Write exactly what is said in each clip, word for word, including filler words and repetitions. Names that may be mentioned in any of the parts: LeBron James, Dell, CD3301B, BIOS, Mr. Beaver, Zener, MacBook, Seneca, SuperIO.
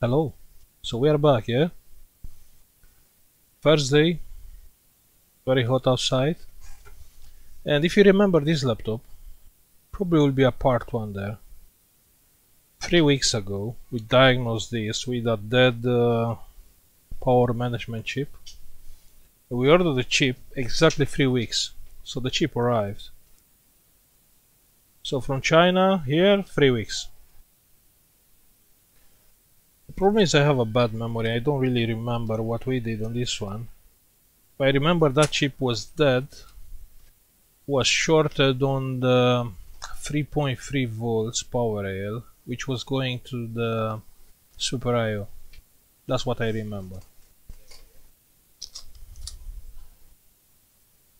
Hello, so we are back, yeah? First day, very hot outside, and if you remember this laptop, probably will be a part one there. Three weeks ago, we diagnosed this with a dead uh, power management chip. We ordered the chip exactly three weeks, so the chip arrived. So from China, here, three weeks. The problem is I have a bad memory, I don't really remember what we did on this one. But I remember that chip was dead, was shorted on the three point three volts power rail, which was going to the SuperIO. That's what I remember.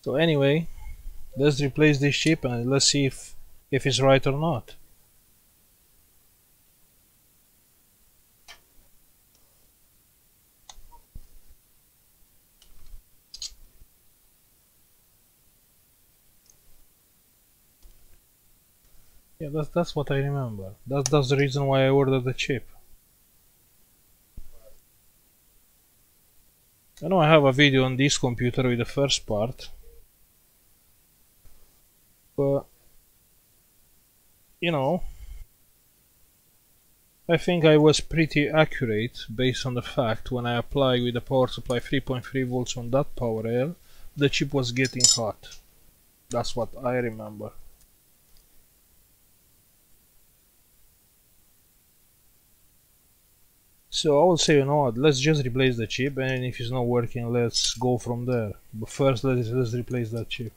So anyway, let's replace this chip and let's see if, if it's right or not. Yeah, that's, that's what I remember. That, that's the reason why I ordered the chip. I know I have a video on this computer with the first part. But, you know, I think I was pretty accurate based on the fact when I applied with the power supply three point three volts on that power rail, the chip was getting hot. That's what I remember. So I would say, you know what, let's just replace the chip, and if it's not working, let's go from there. But first, let's, let's replace that chip.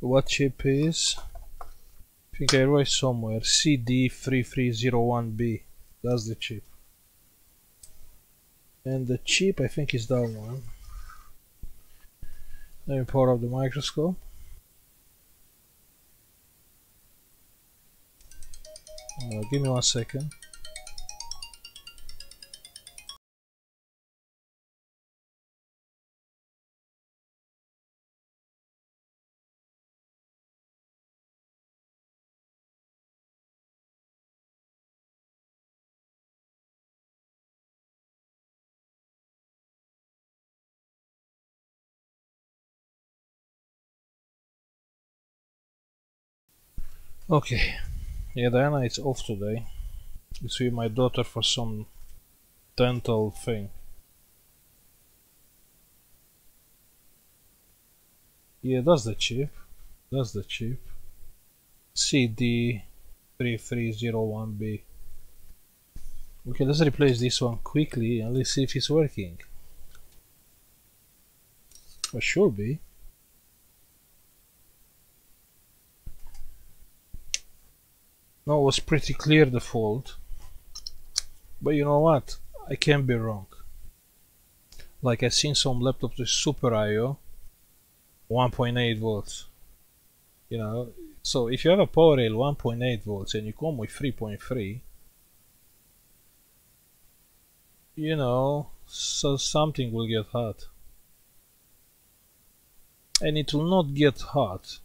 What chip is? I think I wrote somewhere, C D three three zero one B, that's the chip. And the chip, I think, is that one. Let me power up the microscope. Uh, give me one second. Okay. Yeah, Diana is off today. It's with my daughter for some dental thing. Yeah, that's the chip. That's the chip. C D three three zero one B. Okay, let's replace this one quickly and let's see if it's working. It should be. No, it was pretty clear the fault, but you know what, I can be wrong. Like, I've seen some laptops with SuperIO one point eight volts, you know, so if you have a power rail one point eight volts and you come with three point three, you know, so something will get hot, and it will not get hot.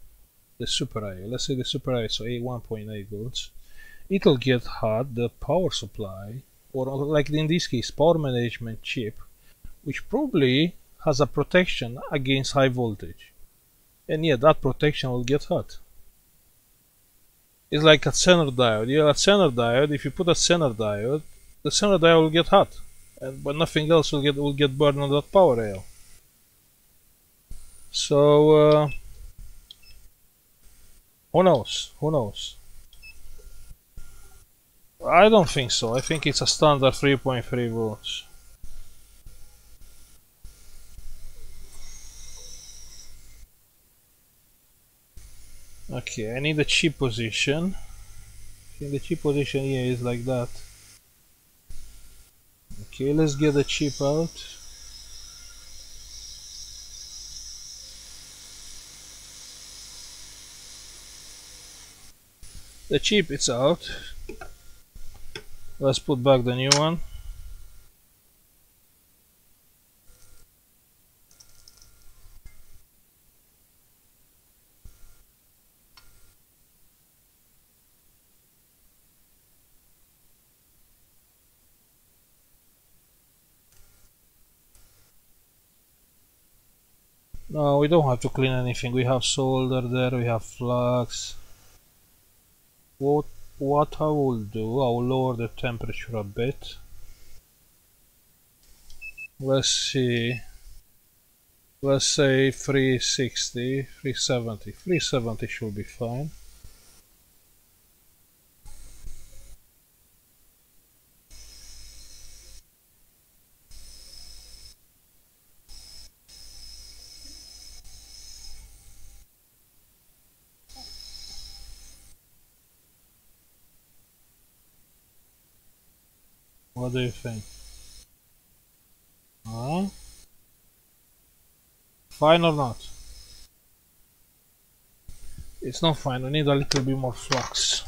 The SuperIO, let's say the SuperIO, so one point eight volts, it'll get hot, the power supply, or like in this case, power management chip, which probably has a protection against high voltage, and yeah, that protection will get hot. It's like a Zener diode. You have a Zener diode. If you put a Zener diode, the Zener diode will get hot, and but nothing else will get will get burned on that power rail. So. Uh, Who knows? Who knows? I don't think so. I think it's a standard three point three volts. Okay, I need the chip position. I think the chip position here is like that. Okay, let's get the chip out. The chip is out. Let's put back the new one. No, we don't have to clean anything. We have solder there, we have flux. What, what I will do, I will lower the temperature a bit. Let's see. Let's say three sixty, three seventy. three seventy should be fine. What do you think? Huh? Fine or not? It's not fine, we need a little bit more flux.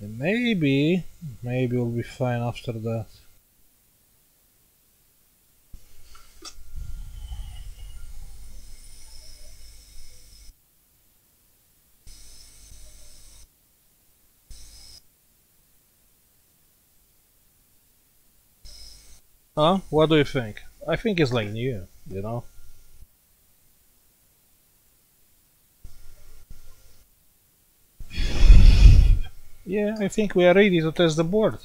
And maybe, maybe we'll be fine after that. Huh? What do you think? I think it's like new, you know? Yeah, I think we are ready to test the board.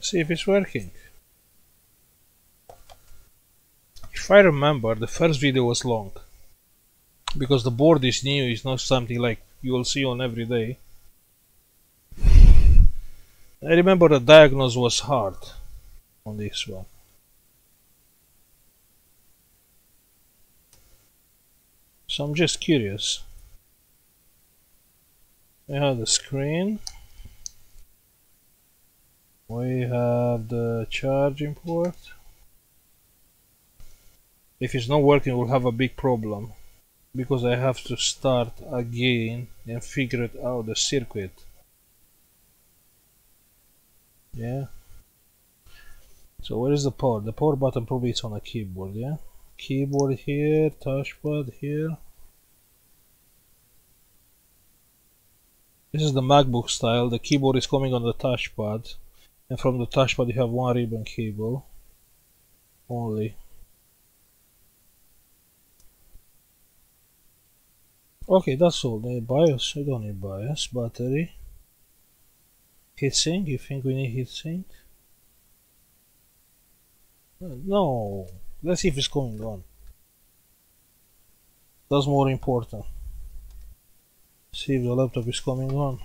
See if it's working. If I remember, the first video was long. Because the board is new, it's not something like you will see on every day. I remember the diagnose was hard on this one. So I'm just curious. We have the screen. We have the charging port. If it's not working, we'll have a big problem, because I have to start again and figure it out the circuit. Yeah. So where is the power? The power button probably is on a keyboard, yeah? Keyboard here, touchpad here. This is the MacBook style. The keyboard is coming on the touchpad, and from the touchpad you have one ribbon cable only. Okay, that's all. The BIOS, we don't need BIOS. Battery. Heatsink, you think we need heatsink? No, let's see if it's going on. That's more important. See if the laptop is coming on.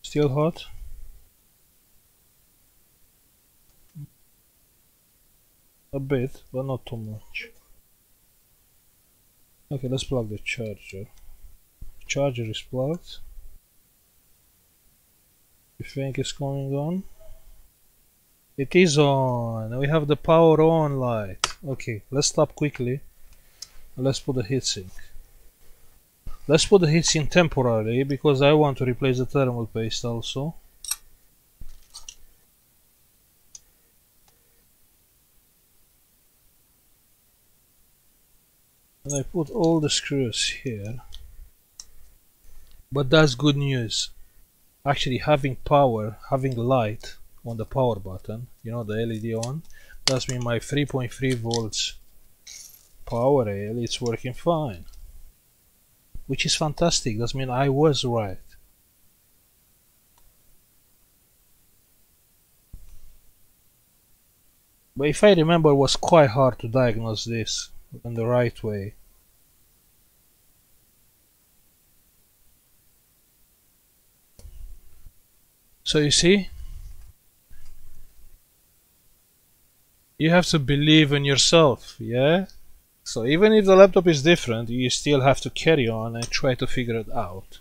Still hot? A bit, but not too much. Okay, let's plug the charger. Charger is plugged. You think it's coming on? It is on. We have the power on light. Okay, let's stop quickly. Let's put the heatsink. Let's put the heatsink temporarily because I want to replace the thermal paste also. And I put all the screws here. But that's good news. Actually, having power, having light on the power button, you know, the L E D on, that's mean my three point three volts power rail is working fine, which is fantastic. That means I was right. But if I remember, it was quite hard to diagnose this in the right way. So you see, you have to believe in yourself, yeah? So even if the laptop is different, you still have to carry on and try to figure it out.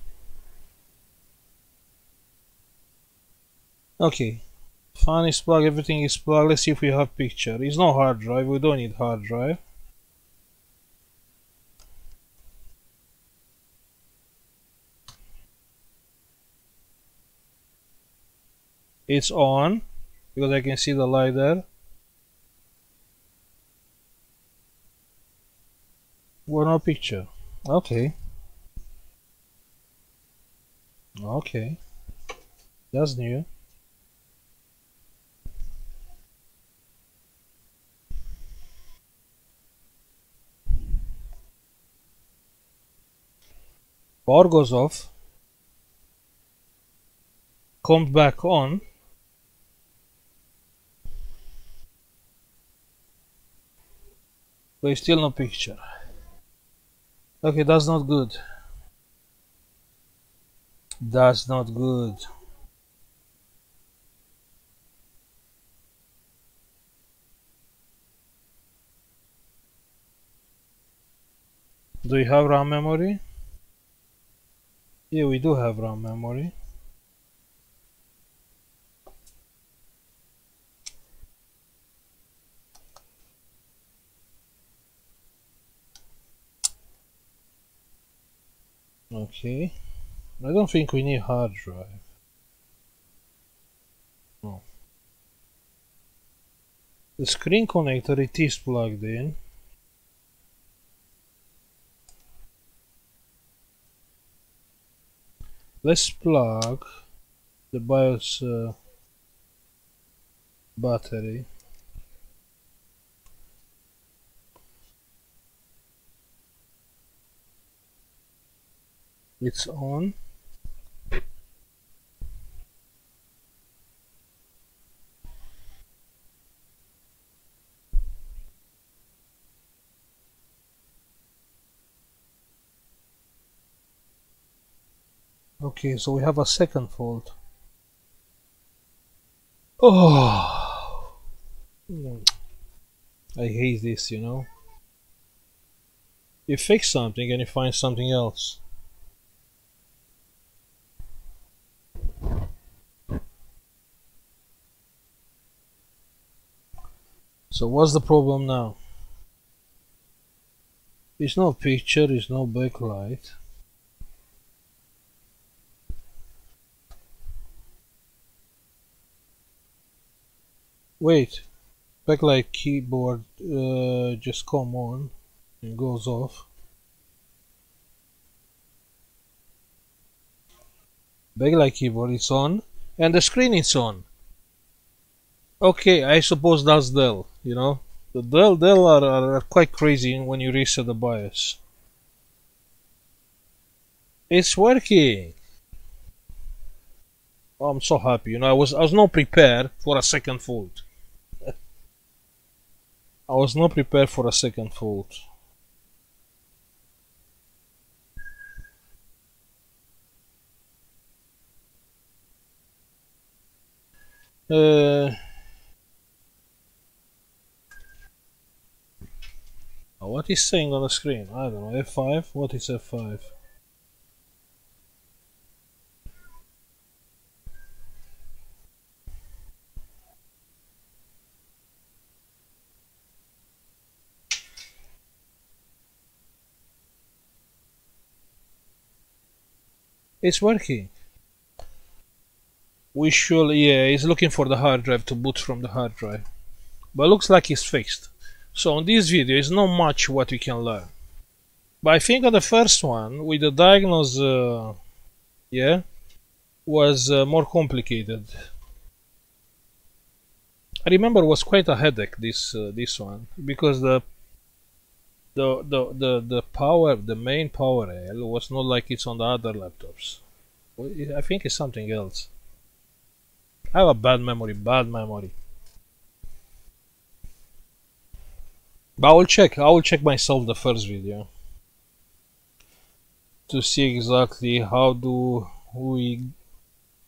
Okay, fan is plugged, everything is plugged. Let's see if we have picture. It's no hard drive, we don't need hard drive. It's on, because I can see the light there. Well, no picture. Okay. Okay. That's new. power goes off, comes back on, but still no picture. Okay, that's not good. That's not good. Do you have RAM memory? Yeah, we do have RAM memory. Okay, I don't think we need hard drive. No. The screen connector, it is plugged in. Let's plug the BIOS uh, battery. It's on. Okay, so we have a second fault. Oh, I hate this, you know. You fix something and you find something else. So what's the problem now? It's no picture, it's no backlight. Wait, backlight keyboard uh, just come on and goes off. Backlight keyboard is on and the screen is on. Okay, I suppose that's Dell, you know. The Dell, Dell are, are, are quite crazy when you reset the BIOS. It's working! Oh, I'm so happy, you know, I was, I was not prepared for a second fault. I was not prepared for a second fault. Uh... What is saying on the screen? I don't know. F five? What is F five? It's working. We should, yeah, it's looking for the hard drive to boot from the hard drive. But looks like it's fixed. So on this video is not much what we can learn, but I think on the first one with the diagnose, uh, yeah, was uh, more complicated. I remember it was quite a headache this uh, this one, because the the the the the power, the main power L was not like it's on the other laptops. I think it's something else. I have a bad memory, bad memory. But I will check, I will check myself the first video to see exactly how do we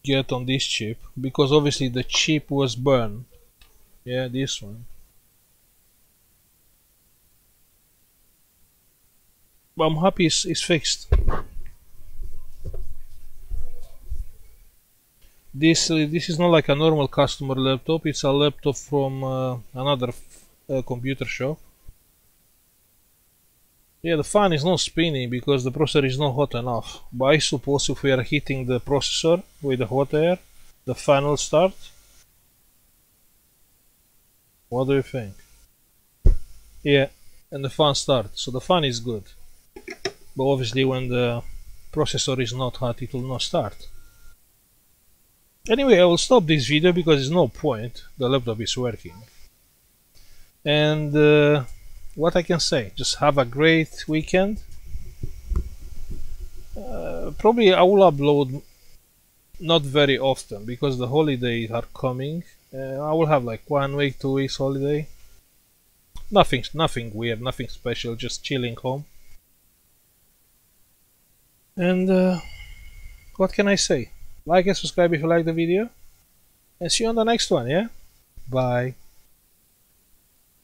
get on this chip, because obviously the chip was burned. Yeah, this one. But I'm happy it's, it's fixed. This uh, this is not like a normal customer laptop, it's a laptop from uh, another uh, computer shop. Yeah, the fan is not spinning because the processor is not hot enough. But I suppose if we are heating the processor with the hot air, the fan will start. What do you think? Yeah, and the fan starts. So the fan is good. But obviously when the processor is not hot, it will not start. Anyway, I will stop this video because there's no point. The laptop is working. And... Uh, what I can say, just have a great weekend. Uh, uh, probably I will upload not very often because the holidays are coming. Uh, I will have like one week, two weeks holiday. Nothing, nothing weird, nothing special, just chilling home. And uh, what can I say? Like and subscribe if you like the video. And see you on the next one, yeah? Bye.